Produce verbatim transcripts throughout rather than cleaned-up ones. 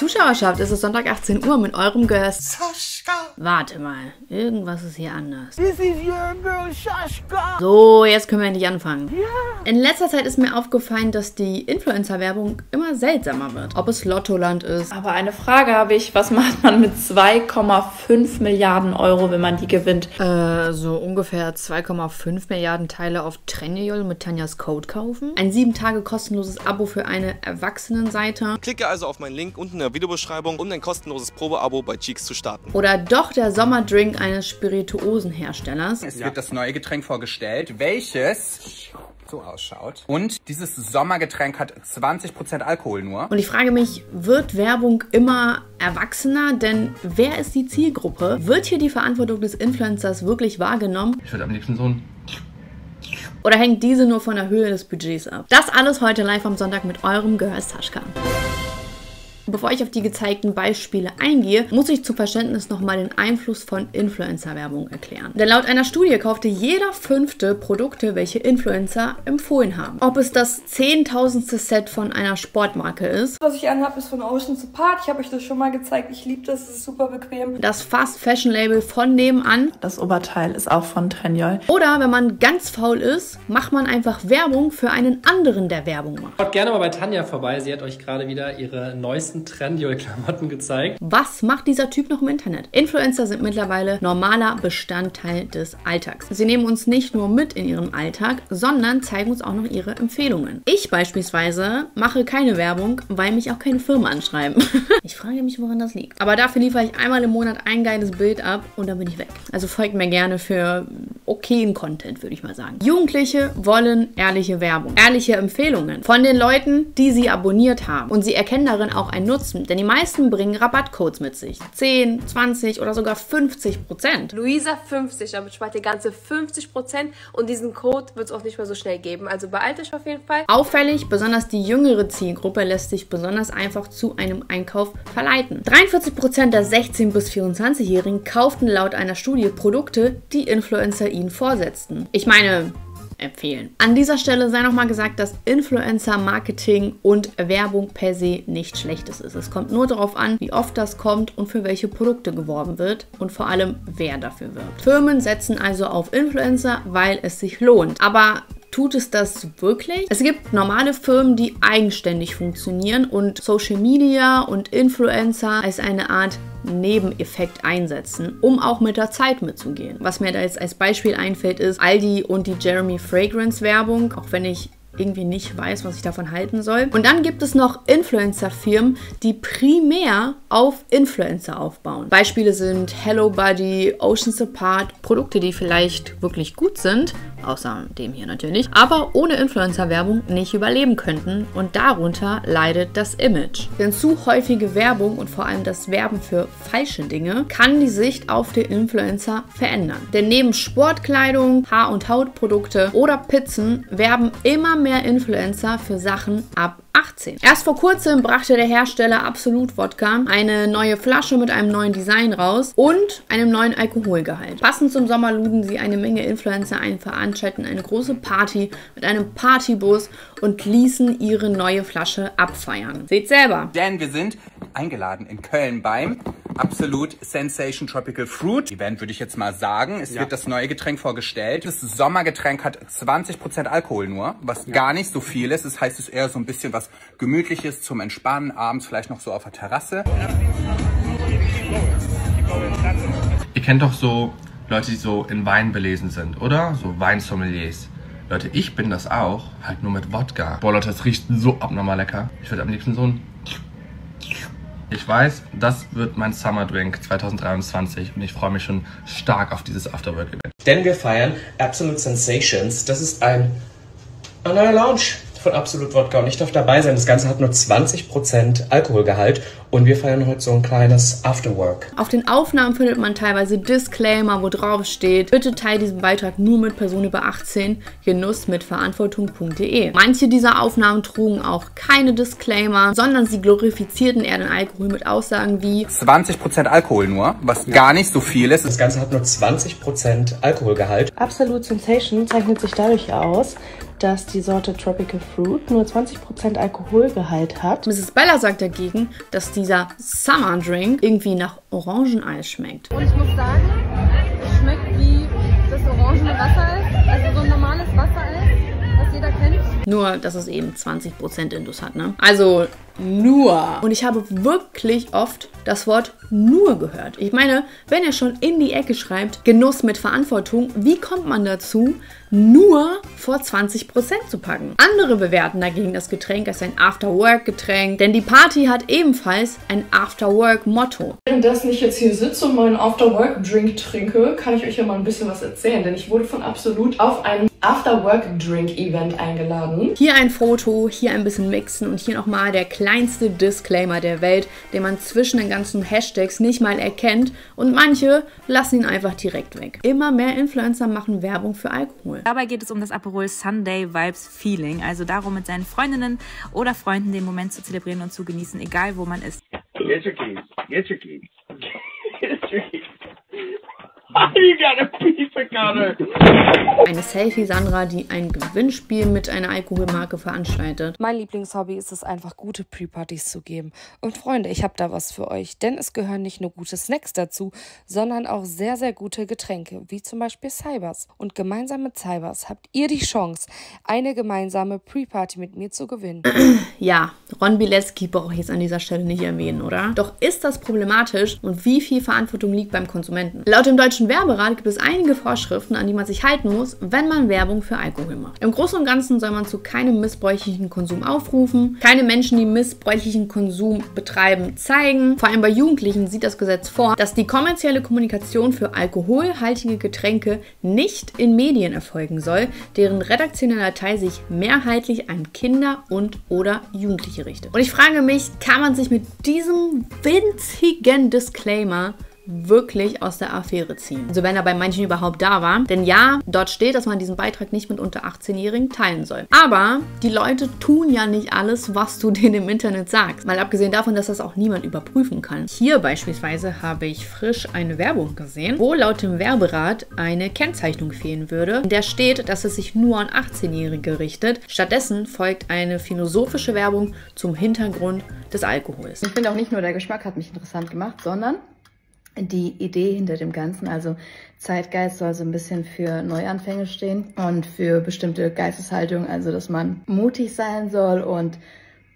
Zuschauerschaft, es ist Sonntag achtzehn Uhr mit eurem Gast Sascha. Warte mal, irgendwas ist hier anders. This is your girl, Sascha. So, jetzt können wir endlich anfangen. Yeah. In letzter Zeit ist mir aufgefallen, dass die Influencer-Werbung immer seltsamer wird. Ob es Lottoland ist. Aber eine Frage habe ich, was macht man mit zwei Komma fünf Milliarden Euro, wenn man die gewinnt? Äh, so ungefähr zwei Komma fünf Milliarden Teile auf Trendyol mit Tanjas Code kaufen. Ein sieben Tage kostenloses Abo für eine Erwachsenenseite. Klicke also auf meinen Link unten in der Videobeschreibung, um dein kostenloses Probeabo bei Cheex zu starten. Oder doch der Sommerdrink eines Spirituosenherstellers. Es ja. wird das neue Getränk vorgestellt, welches so ausschaut. Und dieses Sommergetränk hat zwanzig Prozent Alkohol nur. Und ich frage mich, wird Werbung immer erwachsener? Denn wer ist die Zielgruppe? Wird hier die Verantwortung des Influencers wirklich wahrgenommen? Ich würde am liebsten so ein... Oder hängt diese nur von der Höhe des Budgets ab? Das alles heute live am Sonntag mit eurem Girls Taschka. Bevor ich auf die gezeigten Beispiele eingehe, muss ich zu Verständnis nochmal den Einfluss von Influencer-Werbung erklären. Denn laut einer Studie kaufte jeder Fünfte Produkte, welche Influencer empfohlen haben. Ob es das zehntausendste Set von einer Sportmarke ist. Was ich anhabe, ist von Oceans Apart. Ich habe euch das schon mal gezeigt. Ich liebe das. Es ist super bequem. Das Fast-Fashion-Label von nebenan. Das Oberteil ist auch von Trendyol. Oder wenn man ganz faul ist, macht man einfach Werbung für einen anderen, der Werbung macht. Schaut gerne mal bei Tanja vorbei. Sie hat euch gerade wieder ihre neuesten Trendyol-Klamotten gezeigt. Was macht dieser Typ noch im Internet? Influencer sind mittlerweile normaler Bestandteil des Alltags. Sie nehmen uns nicht nur mit in ihrem Alltag, sondern zeigen uns auch noch ihre Empfehlungen. Ich beispielsweise mache keine Werbung, weil mich auch keine Firmen anschreiben. Ich frage mich, woran das liegt. Aber dafür liefere ich einmal im Monat ein geiles Bild ab und dann bin ich weg. Also folgt mir gerne für okayen Content, würde ich mal sagen. Jugendliche wollen ehrliche Werbung, ehrliche Empfehlungen von den Leuten, die sie abonniert haben. Und sie erkennen darin auch ein Nutzen, denn die meisten bringen Rabattcodes mit sich. zehn, zwanzig oder sogar fünfzig Prozent. Luisa fünfzig, damit spart ihr ganze fünfzig Prozent und diesen Code wird es auch nicht mehr so schnell geben. Also beeilt euch auf jeden Fall. Auffällig, besonders die jüngere Zielgruppe lässt sich besonders einfach zu einem Einkauf verleiten. dreiundvierzig Prozent der sechzehn bis vierundzwanzig-Jährigen kauften laut einer Studie Produkte, die Influencer ihnen vorsetzten. Ich meine... empfehlen. An dieser Stelle sei nochmal gesagt, dass Influencer-Marketing und Werbung per se nichts Schlechtes ist. Es kommt nur darauf an, wie oft das kommt und für welche Produkte geworben wird und vor allem, wer dafür wirbt. Firmen setzen also auf Influencer, weil es sich lohnt. Aber tut es das wirklich? Es gibt normale Firmen, die eigenständig funktionieren und Social Media und Influencer als eine Art Nebeneffekt einsetzen, um auch mit der Zeit mitzugehen. Was mir da jetzt als Beispiel einfällt, ist Aldi und die Jeremy Fragrance Werbung, auch wenn ich irgendwie nicht weiß, was ich davon halten soll. Und dann gibt es noch Influencer-Firmen, die primär auf Influencer aufbauen. Beispiele sind Hello Body, Oceans Apart, Produkte, die vielleicht wirklich gut sind, außer dem hier natürlich, aber ohne Influencer-Werbung nicht überleben könnten und darunter leidet das Image. Denn zu häufige Werbung und vor allem das Werben für falsche Dinge kann die Sicht auf den Influencer verändern. Denn neben Sportkleidung, Haar- und Hautprodukte oder Pizzen werben immer mehr Influencer für Sachen ab achtzehn. Erst vor kurzem brachte der Hersteller Absolut Wodka eine neue Flasche mit einem neuen Design raus und einem neuen Alkoholgehalt. Passend zum Sommer luden sie eine Menge Influencer ein, veranstalten eine große Party mit einem Partybus und ließen ihre neue Flasche abfeiern. Seht selber. Denn wir sind eingeladen in Köln beim Absolut Sensation Tropical Fruit Event, würde ich jetzt mal sagen. Es ja. wird das neue Getränk vorgestellt. Das Sommergetränk hat zwanzig Prozent Alkohol nur, was ja. gar nicht so viel ist. Das heißt, es ist eher so ein bisschen was Gemütliches zum Entspannen, abends vielleicht noch so auf der Terrasse. Ihr kennt doch so Leute, die so in Wein belesen sind, oder? So Weinsommeliers. Leute, ich bin das auch, halt nur mit Wodka. Boah, Leute, das riecht so abnormal lecker. Ich würde am liebsten so ein... Ich weiß, das wird mein Summer Drink zwanzig dreiundzwanzig und ich freue mich schon stark auf dieses Afterwork-Event. Denn wir feiern Absolut Sensations. Das ist ein, ein neuer Lounge von Absolut Wodka und ich darf dabei sein. Das Ganze hat nur zwanzig Prozent Alkoholgehalt und wir feiern heute so ein kleines Afterwork. Auf den Aufnahmen findet man teilweise Disclaimer, wo drauf steht, bitte teilt diesen Beitrag nur mit Personen über achtzehn, genuss mit verantwortung punkt de. Manche dieser Aufnahmen trugen auch keine Disclaimer, sondern sie glorifizierten eher den Alkohol mit Aussagen wie zwanzig Prozent Alkohol nur, was ja. gar nicht so viel ist. Das Ganze hat nur zwanzig Prozent Alkoholgehalt. Absolut Sensation zeichnet sich dadurch aus, dass die Sorte Tropical Fruit nur zwanzig Prozent Alkoholgehalt hat. Missus Bella sagt dagegen, dass dieser Summer Drink irgendwie nach Orangeneis schmeckt. Und ich muss sagen, es schmeckt wie das orangene Wassereis, also so ein normales Wassereis, was jeder kennt. Nur, dass es eben zwanzig Prozent Indus hat, ne? Also nur. Und ich habe wirklich oft das Wort nur gehört. Ich meine, wenn ihr schon in die Ecke schreibt, Genuss mit Verantwortung, wie kommt man dazu, nur vor zwanzig Prozent zu packen? Andere bewerten dagegen das Getränk als ein After-Work-Getränk, denn die Party hat ebenfalls ein After-Work-Motto. Währenddessen ich jetzt hier sitze und meinen After-Work-Drink trinke, kann ich euch ja mal ein bisschen was erzählen, denn ich wurde von Absolut auf einem After-Work-Drink-Event eingeladen. Hier ein Foto, hier ein bisschen mixen und hier nochmal der kleinste Disclaimer der Welt, den man zwischen den ganzen Hashtags nicht mal erkennt und manche lassen ihn einfach direkt weg. Immer mehr Influencer machen Werbung für Alkohol. Dabei geht es um das Aperol Sunday Vibes Feeling, also darum, mit seinen Freundinnen oder Freunden den Moment zu zelebrieren und zu genießen, egal wo man ist. Get your keys, get your keys, get your keys. You got a pizza cutter. Eine Selfie-Sandra, die ein Gewinnspiel mit einer Alkoholmarke veranstaltet. Mein Lieblingshobby ist es einfach, gute Pre-Partys zu geben. Und Freunde, ich habe da was für euch, denn es gehören nicht nur gute Snacks dazu, sondern auch sehr, sehr gute Getränke, wie zum Beispiel Cybers. Und gemeinsam mit Cybers habt ihr die Chance, eine gemeinsame Pre-Party mit mir zu gewinnen. Ja, Ron Bielecki brauche ich jetzt an dieser Stelle nicht erwähnen, oder? Doch ist das problematisch und wie viel Verantwortung liegt beim Konsumenten? Laut dem deutschen Werberat gibt es einige Vorschriften, an die man sich halten muss, wenn man Werbung für Alkohol macht. Im Großen und Ganzen soll man zu keinem missbräuchlichen Konsum aufrufen, keine Menschen, die missbräuchlichen Konsum betreiben, zeigen. Vor allem bei Jugendlichen sieht das Gesetz vor, dass die kommerzielle Kommunikation für alkoholhaltige Getränke nicht in Medien erfolgen soll, deren redaktioneller Teil sich mehrheitlich an Kinder und oder Jugendliche richtet. Und ich frage mich, kann man sich mit diesem winzigen Disclaimer wirklich aus der Affäre ziehen. Also wenn er bei manchen überhaupt da war. Denn ja, dort steht, dass man diesen Beitrag nicht mit unter achtzehnjährigen teilen soll. Aber die Leute tun ja nicht alles, was du denen im Internet sagst. Mal abgesehen davon, dass das auch niemand überprüfen kann. Hier beispielsweise habe ich frisch eine Werbung gesehen, wo laut dem Werberat eine Kennzeichnung fehlen würde, in der steht, dass es sich nur an achtzehnjährige richtet. Stattdessen folgt eine philosophische Werbung zum Hintergrund des Alkohols. Ich finde auch nicht nur der Geschmack hat mich interessant gemacht, sondern die Idee hinter dem Ganzen, also Zeitgeist soll so ein bisschen für Neuanfänge stehen und für bestimmte Geisteshaltungen, also dass man mutig sein soll und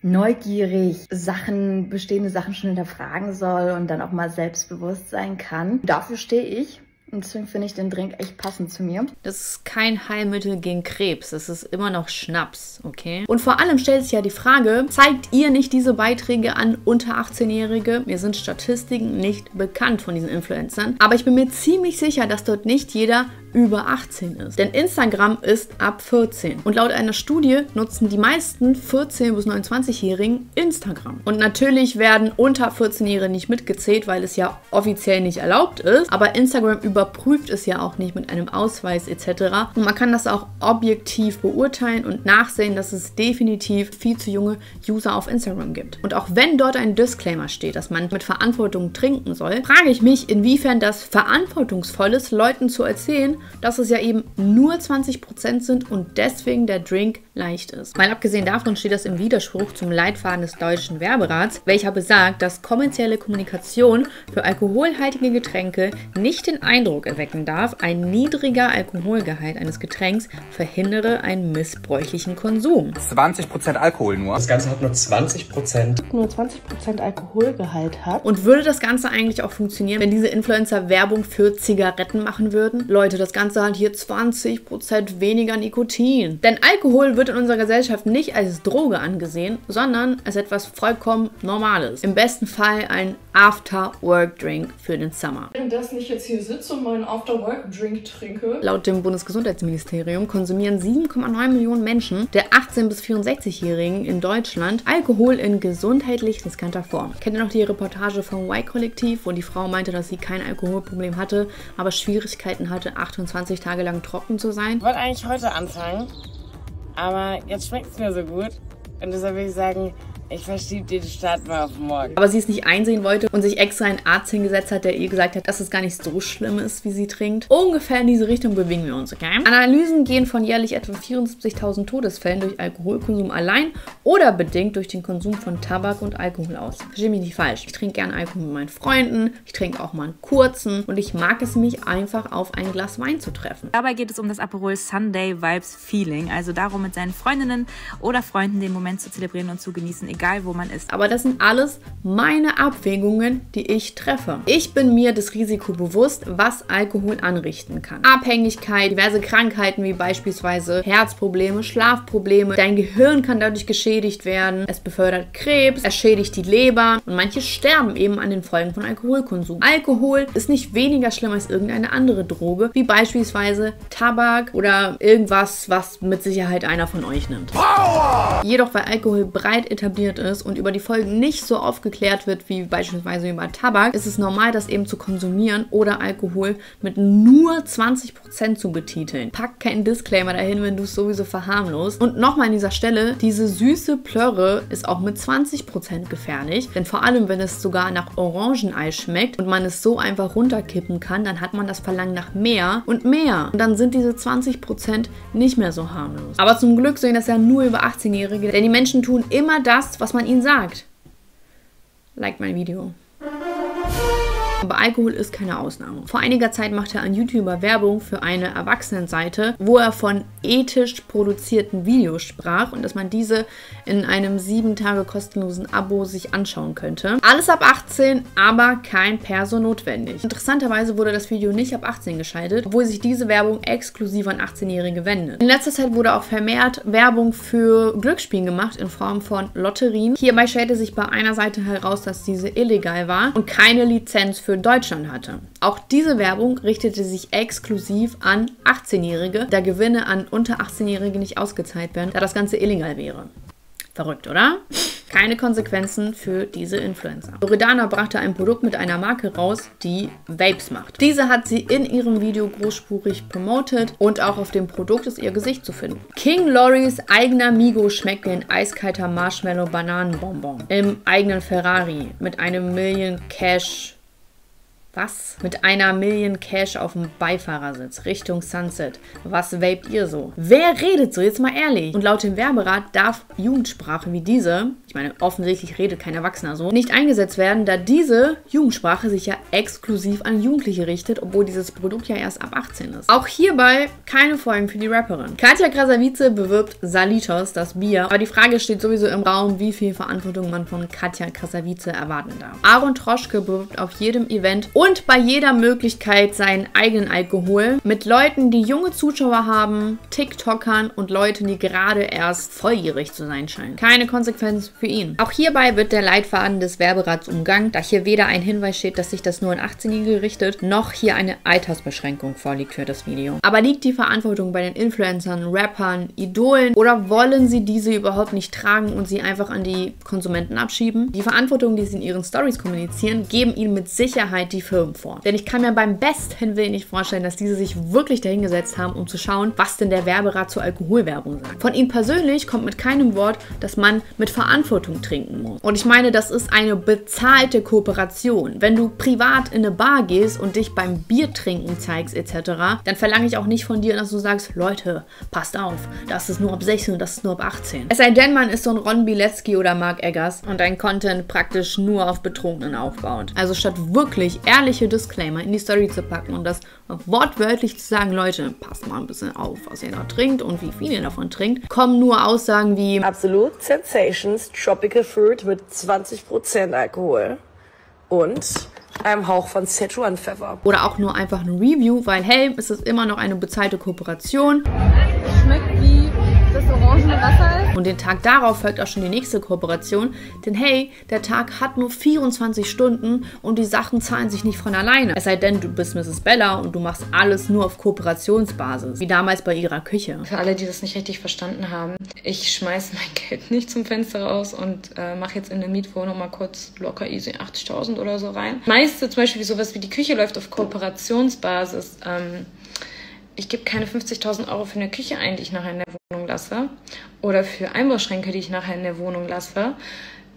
neugierig Sachen, bestehende Sachen schon hinterfragen soll und dann auch mal selbstbewusst sein kann. Dafür stehe ich. Und deswegen finde ich den Drink echt passend zu mir. Das ist kein Heilmittel gegen Krebs. Das ist immer noch Schnaps, okay? Und vor allem stellt sich ja die Frage, zeigt ihr nicht diese Beiträge an unter achtzehnjährige? Mir sind Statistiken nicht bekannt von diesen Influencern. Aber ich bin mir ziemlich sicher, dass dort nicht jeder über achtzehn ist. Denn Instagram ist ab vierzehn. Und laut einer Studie nutzen die meisten vierzehn bis neunundzwanzigjährigen Instagram. Und natürlich werden unter vierzehn-Jährige nicht mitgezählt, weil es ja offiziell nicht erlaubt ist. Aber Instagram überprüft es ja auch nicht mit einem Ausweis et cetera. Und man kann das auch objektiv beurteilen und nachsehen, dass es definitiv viel zu junge User auf Instagram gibt. Und auch wenn dort ein Disclaimer steht, dass man mit Verantwortung trinken soll, frage ich mich, inwiefern das verantwortungsvoll ist, Leuten zu erzählen, dass es ja eben nur zwanzig Prozent sind und deswegen der Drink leicht ist. Mal abgesehen davon steht das im Widerspruch zum Leitfaden des deutschen Werberats, welcher besagt, dass kommerzielle Kommunikation für alkoholhaltige Getränke nicht den Eindruck erwecken darf, ein niedriger Alkoholgehalt eines Getränks verhindere einen missbräuchlichen Konsum. zwanzig Prozent Alkohol nur. Das Ganze hat nur zwanzig Prozent. Nur zwanzig Prozent Alkoholgehalt hat. Und würde das Ganze eigentlich auch funktionieren, wenn diese Influencer Werbung für Zigaretten machen würden? Leute, das Das Ganze hat hier zwanzig Prozent weniger Nikotin. Denn Alkohol wird in unserer Gesellschaft nicht als Droge angesehen, sondern als etwas vollkommen Normales. Im besten Fall ein After-Work-Drink für den Summer. Währenddessen ich jetzt hier sitze und meinen After-Work-Drink trinke. Laut dem Bundesgesundheitsministerium konsumieren sieben Komma neun Millionen Menschen der achtzehn bis vierundsechzigjährigen in Deutschland Alkohol in gesundheitlich riskanter Form. Kennt ihr noch die Reportage vom Y-Kollektiv, wo die Frau meinte, dass sie kein Alkoholproblem hatte, aber Schwierigkeiten hatte, achtundzwanzig Tage lang trocken zu sein? Ich wollte eigentlich heute anfangen, aber jetzt schmeckt es mir so gut und deshalb will ich sagen, Ich verschiebe den Start mal auf morgen. Aber sie es nicht einsehen wollte und sich extra einen Arzt hingesetzt hat, der ihr gesagt hat, dass es gar nicht so schlimm ist, wie sie trinkt. Ungefähr in diese Richtung bewegen wir uns, okay? Analysen gehen von jährlich etwa vierundsiebzigtausend Todesfällen durch Alkoholkonsum allein oder bedingt durch den Konsum von Tabak und Alkohol aus. Verstehe mich nicht falsch. Ich trinke gerne Alkohol mit meinen Freunden, ich trinke auch mal einen kurzen und ich mag es, mich einfach auf ein Glas Wein zu treffen. Dabei geht es um das Aperol Sunday Vibes Feeling, also darum, mit seinen Freundinnen oder Freunden den Moment zu zelebrieren und zu genießen, egal wo man ist. Aber das sind alles meine Abwägungen, die ich treffe. Ich bin mir das Risiko bewusst, was Alkohol anrichten kann. Abhängigkeit, diverse Krankheiten wie beispielsweise Herzprobleme, Schlafprobleme. Dein Gehirn kann dadurch geschädigt werden. Es befördert Krebs, es schädigt die Leber und manche sterben eben an den Folgen von Alkoholkonsum. Alkohol ist nicht weniger schlimm als irgendeine andere Droge, wie beispielsweise Tabak oder irgendwas, was mit Sicherheit einer von euch nimmt. Power! Jedoch, weil Alkohol breit etabliert ist und über die Folgen nicht so aufgeklärt wird wie beispielsweise über Tabak, ist es normal, das eben zu konsumieren oder Alkohol mit nur zwanzig Prozent zu betiteln. Pack keinen Disclaimer dahin, wenn du es sowieso verharmlost. Und nochmal an dieser Stelle, diese süße Plörre ist auch mit zwanzig Prozent gefährlich, denn vor allem, wenn es sogar nach Orangenei schmeckt und man es so einfach runterkippen kann, dann hat man das Verlangen nach mehr und mehr. Und dann sind diese zwanzig Prozent nicht mehr so harmlos. Aber zum Glück sehen das ja nur über achtzehnjährige, denn die Menschen tun immer das, was man ihnen sagt. Like mein Video. Aber Alkohol ist keine Ausnahme. Vor einiger Zeit machte ein YouTuber Werbung für eine Erwachsenenseite, wo er von ethisch produzierten Videos sprach und dass man diese in einem sieben Tage kostenlosen Abo sich anschauen könnte. Alles ab achtzehn, aber kein Perso notwendig. Interessanterweise wurde das Video nicht ab achtzehn geschaltet, obwohl sich diese Werbung exklusiv an achtzehnjährige wendet. In letzter Zeit wurde auch vermehrt Werbung für Glücksspielen gemacht in Form von Lotterien. Hierbei stellte sich bei einer Seite heraus, dass diese illegal war und keine Lizenz für für Deutschland hatte. Auch diese Werbung richtete sich exklusiv an achtzehnjährige, da Gewinne an unter achtzehnjährige nicht ausgezahlt werden, da das Ganze illegal wäre. Verrückt, oder? Keine Konsequenzen für diese Influencer. Loredana brachte ein Produkt mit einer Marke raus, die Vapes macht. Diese hat sie in ihrem Video großspurig promotet und auch auf dem Produkt ist ihr Gesicht zu finden. King Loris eigener Migo schmeckt wie ein eiskalter Marshmallow-Bananenbonbon. Im eigenen Ferrari mit einem Million Cash... Was? Mit einer Million Cash auf dem Beifahrersitz Richtung Sunset. Was vapet ihr so? Wer redet so? Jetzt mal ehrlich. Und laut dem Werberat darf Jugendsprache wie diese, ich meine, offensichtlich redet kein Erwachsener so, nicht eingesetzt werden, da diese Jugendsprache sich ja exklusiv an Jugendliche richtet, obwohl dieses Produkt ja erst ab achtzehn ist. Auch hierbei keine Folgen für die Rapperin. Katja Krasavice bewirbt Salitos, das Bier, aber die Frage steht sowieso im Raum, wie viel Verantwortung man von Katja Krasavice erwarten darf. Aaron Troschke bewirbt auf jedem Event und Und bei jeder Möglichkeit seinen eigenen Alkohol mit Leuten, die junge Zuschauer haben, TikTokern und Leuten, die gerade erst volljährig zu sein scheinen. Keine Konsequenz für ihn. Auch hierbei wird der Leitfaden des Werberats umgangen, da hier weder ein Hinweis steht, dass sich das nur an achtzehnjährige richtet, noch hier eine Altersbeschränkung vorliegt für das Video. Aber liegt die Verantwortung bei den Influencern, Rappern, Idolen oder wollen sie diese überhaupt nicht tragen und sie einfach an die Konsumenten abschieben? Die Verantwortung, die sie in ihren Stories kommunizieren, geben ihnen mit Sicherheit die Firmen vor. Denn ich kann mir beim besten Willen nicht vorstellen, dass diese sich wirklich dahingesetzt haben, um zu schauen, was denn der Werberat zur Alkoholwerbung sagt. Von ihnen persönlich kommt mit keinem Wort, dass man mit Verantwortung trinken muss. Und ich meine, das ist eine bezahlte Kooperation. Wenn du privat in eine Bar gehst und dich beim Biertrinken zeigst et cetera, dann verlange ich auch nicht von dir, dass du sagst, Leute, passt auf, das ist nur ab sechzehn und das ist nur ab achtzehn. Es sei denn, man ist so ein Ron Bielecki oder Marc Eggers und dein Content praktisch nur auf Betrunkenen aufbaut. Also statt wirklich ehrlich Disclaimer in die Story zu packen und das wortwörtlich zu sagen, Leute, passt mal ein bisschen auf, was ihr da trinkt und wie viel ihr davon trinkt, kommen nur Aussagen wie Absolut Sensations Tropical Fruit mit zwanzig Prozent Alkohol und einem Hauch von Szechuan-Pfeffer. Oder auch nur einfach ein Review, weil hey, es ist immer noch eine bezahlte Kooperation. Schmeckt wie das orangene Wasser. Und den Tag darauf folgt auch schon die nächste Kooperation, denn hey, der Tag hat nur vierundzwanzig Stunden und die Sachen zahlen sich nicht von alleine. Es sei denn, du bist Missus Bella und du machst alles nur auf Kooperationsbasis, wie damals bei ihrer Küche. Für alle, die das nicht richtig verstanden haben, ich schmeiß mein Geld nicht zum Fenster raus und äh, mache jetzt in eine Mietwohnung mal kurz locker easy achtzigtausend oder so rein. Meiste zum Beispiel sowas wie die Küche läuft auf Kooperationsbasis. Ähm, ich gebe keine fünfzigtausend Euro für eine Küche ein, die ich nachher in der Wohnung lasse oder für Einbauschränke, die ich nachher in der Wohnung lasse.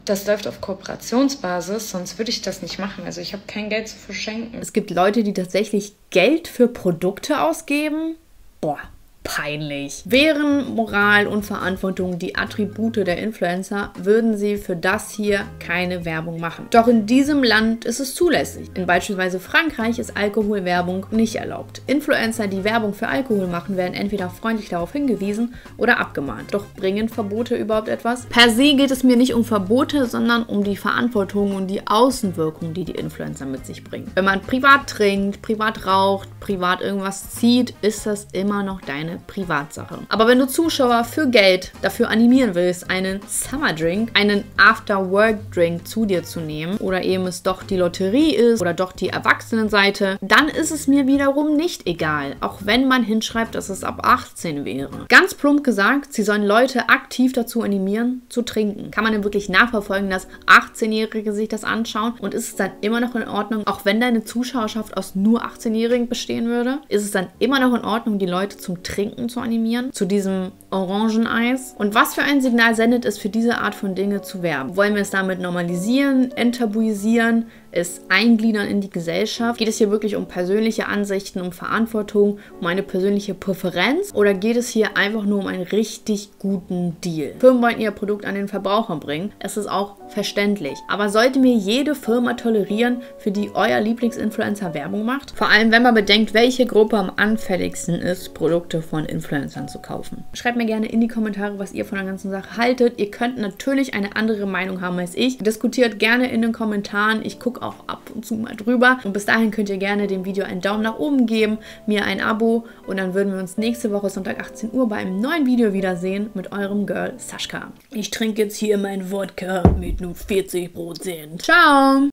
das läuft auf Kooperationsbasis, sonst würde ich das nicht machen. Also ich habe kein Geld zu verschenken. Es gibt Leute, die tatsächlich Geld für Produkte ausgeben. Boah, peinlich. Wären Moral und Verantwortung die Attribute der Influencer, würden sie für das hier keine Werbung machen. Doch in diesem Land ist es zulässig. In beispielsweise Frankreich ist Alkoholwerbung nicht erlaubt. Influencer, die Werbung für Alkohol machen, werden entweder freundlich darauf hingewiesen oder abgemahnt. Doch bringen Verbote überhaupt etwas? Per se geht es mir nicht um Verbote, sondern um die Verantwortung und die Außenwirkung, die die Influencer mit sich bringen. Wenn man privat trinkt, privat raucht, privat irgendwas zieht, ist das immer noch deine Privatsache. Aber wenn du Zuschauer für Geld dafür animieren willst, einen Summer Drink, einen After-Work Drink zu dir zu nehmen oder eben es doch die Lotterie ist oder doch die Erwachsenenseite, dann ist es mir wiederum nicht egal, auch wenn man hinschreibt, dass es ab achtzehn wäre. Ganz plump gesagt, sie sollen Leute aktiv dazu animieren, zu trinken. Kann man denn wirklich nachverfolgen, dass achtzehnjährige sich das anschauen, und ist es dann immer noch in Ordnung, auch wenn deine Zuschauerschaft aus nur achtzehnjährigen bestehen würde, ist es dann immer noch in Ordnung, die Leute zum Trinken zu animieren, zu diesem Orangeneis? Und was für ein Signal sendet es, für diese Art von Dinge zu werben? Wollen wir es damit normalisieren, enttabuisieren, es eingliedern in die Gesellschaft? Geht es hier wirklich um persönliche Ansichten, um Verantwortung, um eine persönliche Präferenz? Oder geht es hier einfach nur um einen richtig guten Deal? Firmen wollten ihr Produkt an den Verbraucher bringen. Es ist auch verständlich. Aber sollte mir jede Firma tolerieren, für die euer Lieblingsinfluencer Werbung macht? Vor allem, wenn man bedenkt, welche Gruppe am anfälligsten ist, Produkte von Influencern zu kaufen. Schreibt mir gerne in die Kommentare, was ihr von der ganzen Sache haltet. Ihr könnt natürlich eine andere Meinung haben als ich. Diskutiert gerne in den Kommentaren. Ich gucke auch ab und zu mal drüber. Und bis dahin könnt ihr gerne dem Video einen Daumen nach oben geben, mir ein Abo, und dann würden wir uns nächste Woche Sonntag achtzehn Uhr bei einem neuen Video wiedersehen mit eurem Girl Sascha. Ich trinke jetzt hier meinen Wodka mit nur vierzig Prozent. Ciao!